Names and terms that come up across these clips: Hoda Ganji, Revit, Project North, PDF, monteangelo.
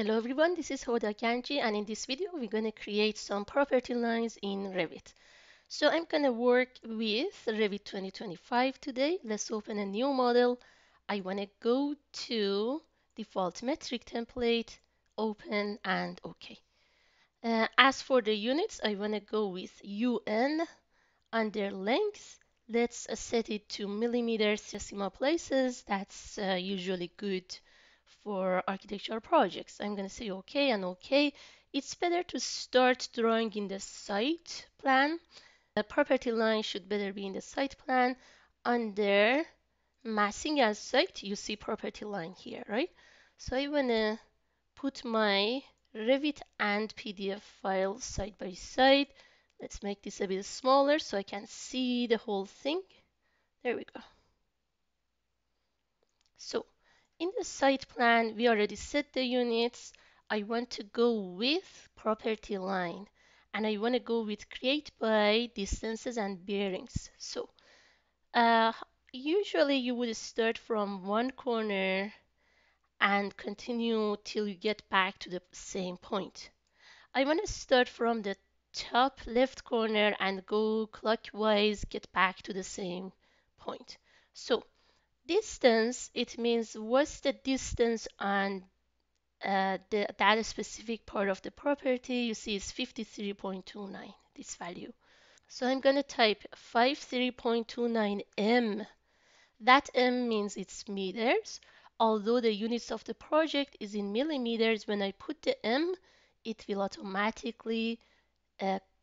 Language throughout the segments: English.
Hello everyone, this is Hoda Ganji, and in this video we're going to create some property lines in Revit. So I'm going to work with Revit 2025 today. Let's open a new model. I want to go to default metric template, open and OK. As for the units, I want to go with UN under length. Let's set it to millimeters decimal places. That's usually good for architectural projects. I'm going to say OK and OK. It's better to start drawing in the site plan. The property line should better be in the site plan. Under massing as site, you see property line here, right? So I want to put my Revit and PDF file side by side. Let's make this a bit smaller so I can see the whole thing. There we go. So in the site plan, we already set the units. I want to go with property line, and I want to go with create by distances and bearings. So usually you would start from one corner and continue till you get back to the same point. I want to start from the top left corner and go clockwise, get back to the same point. So distance, it means what's the distance on that specific part of the property. You see it's 53.29, this value. So I'm going to type 53.29 m. That m means it's meters. Although the units of the project is in millimeters, when I put the m, it will automatically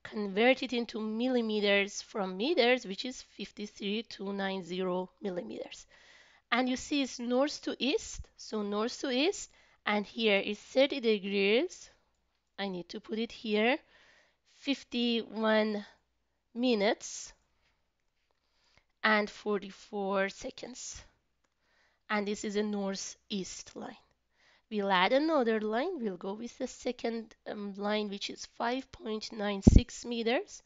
convert it into millimeters from meters, which is 53.290 millimeters. And you see it's north to east, so north to east, and here is 30 degrees. I need to put it here, 51 minutes and 44 seconds. And this is a northeast line. We'll add another line. We'll go with the second line, which is 5.96 meters.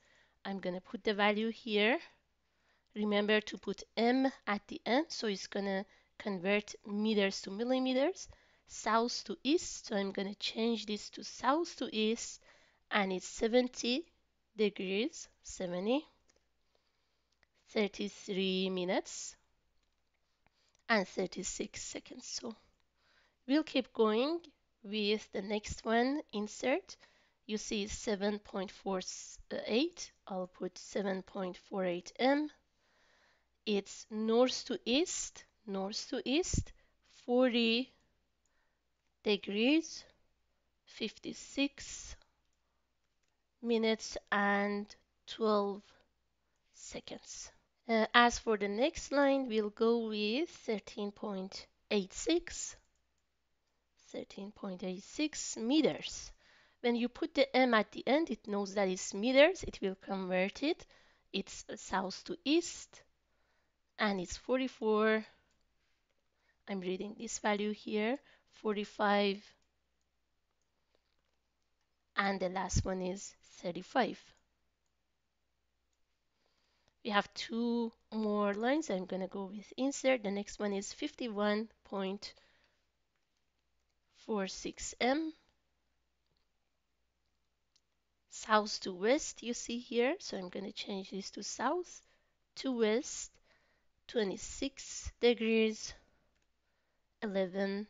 I'm going to put the value here. Remember to put m at the end, so it's going to convert meters to millimeters. South to east, so I'm going to change this to south to east, and it's 70 degrees, 70, 33 minutes, and 36 seconds. So we'll keep going with the next one, insert. You see 7.48, I'll put 7.48 m. It's north to east, 40 degrees, 56 minutes and 12 seconds. As for the next line, we'll go with 13.86 meters. When you put the m at the end, it knows that it's meters. It will convert it. It's south to east, and it's 44. I'm reading this value here, 45, and the last one is 35. We have two more lines. I'm going to go with insert. The next one is 51.46 m. South to west, you see here. So I'm going to change this to south to west, 26 degrees, 11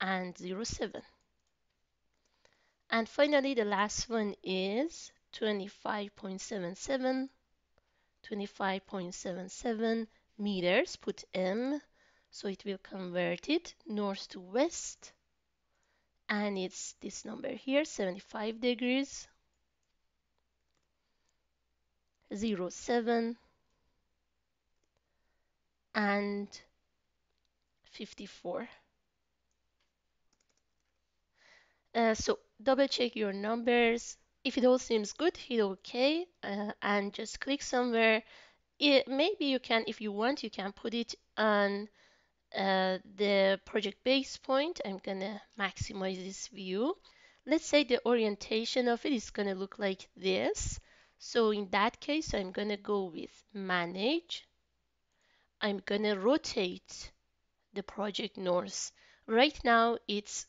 and 07. And finally, the last one is 25.77 meters. Put m, so it will convert it north to west, and it's this number here, 75 degrees, 07 and 54. So double check your numbers. If it all seems good, hit OK and just click somewhere. Maybe you can, if you want, you can put it on the project base point. I'm going to maximize this view. Let's say the orientation of it is going to look like this. So in that case, I'm going to go with manage. I'm going to rotate the project north. Right now it's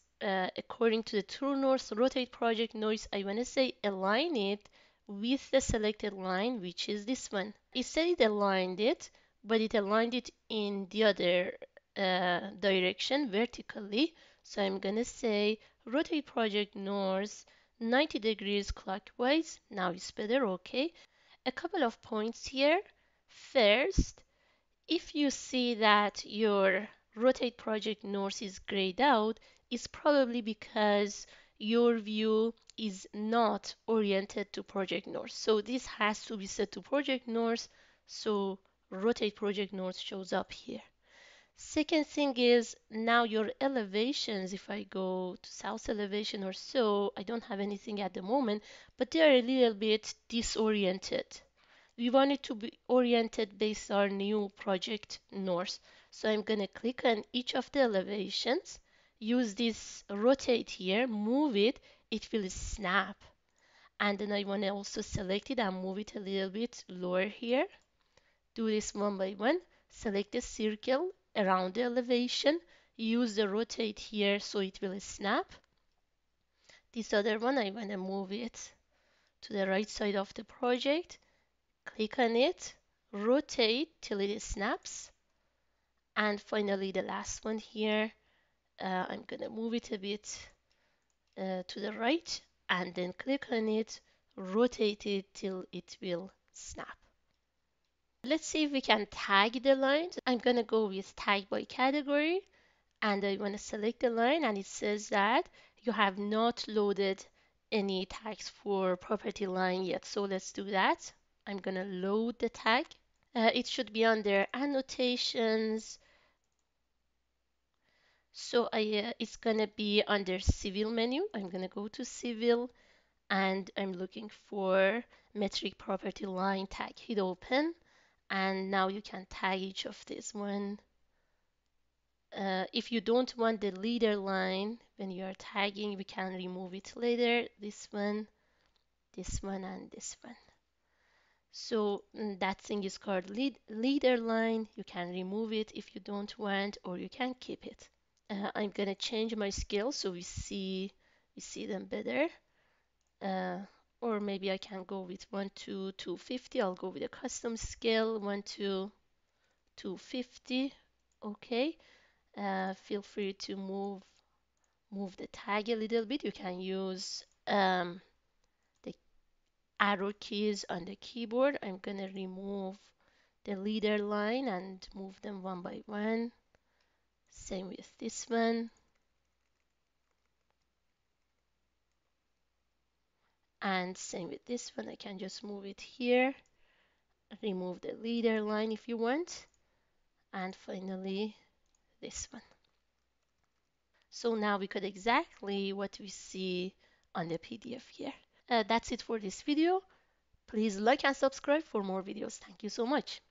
according to the true north, rotate project noise. I want to say align it with the selected line, which is this one. It said it aligned it, but it aligned it in the other direction vertically. So I'm gonna say rotate project north 90 degrees clockwise. Now it's better. Okay, a couple of points here. First, if you see that your rotate project north is grayed out, it's probably because your view is not oriented to project north. So this has to be set to project north, so rotate project north shows up here. Second thing is, now your elevations, if I go to south elevation or so, I don't have anything at the moment, but they are a little bit disoriented. We want it to be oriented based on our new project north. So I'm going to click on each of the elevations, use this rotate here, move it, it will snap. And then I want to also select it and move it a little bit lower here. Do this one by one, select the circle around the elevation, use the rotate here so it will snap. This other one, I want to move it to the right side of the project, click on it, rotate till it snaps. And finally the last one here, I'm gonna move it a bit to the right and then click on it, rotate it till it will snap. Let's see if we can tag the lines. I'm gonna go with tag by category, and I want to select the line, and it says that you have not loaded any tags for property line yet. So let's do that. I'm gonna load the tag. It should be under annotations. So it's gonna be under civil menu. I'm gonna go to civil, and I'm looking for metric property line tag. Hit open, and now you can tag each of this one. If you don't want the leader line when you are tagging, we can remove it later. This one, and this one. So that thing is called leader line. You can remove it if you don't want, or you can keep it. I'm gonna change my scale so we see them better. Or maybe I can go with 1 to 250. I'll go with a custom scale 1 to 250. Okay. Feel free to move the tag a little bit. You can use arrow keys on the keyboard. I'm gonna remove the leader line and move them one by one. Same with this one. And same with this one. I can just move it here. Remove the leader line if you want. And finally, this one. So now we got exactly what we see on the PDF here. That's it for this video. Please like and subscribe for more videos. Thank you so much.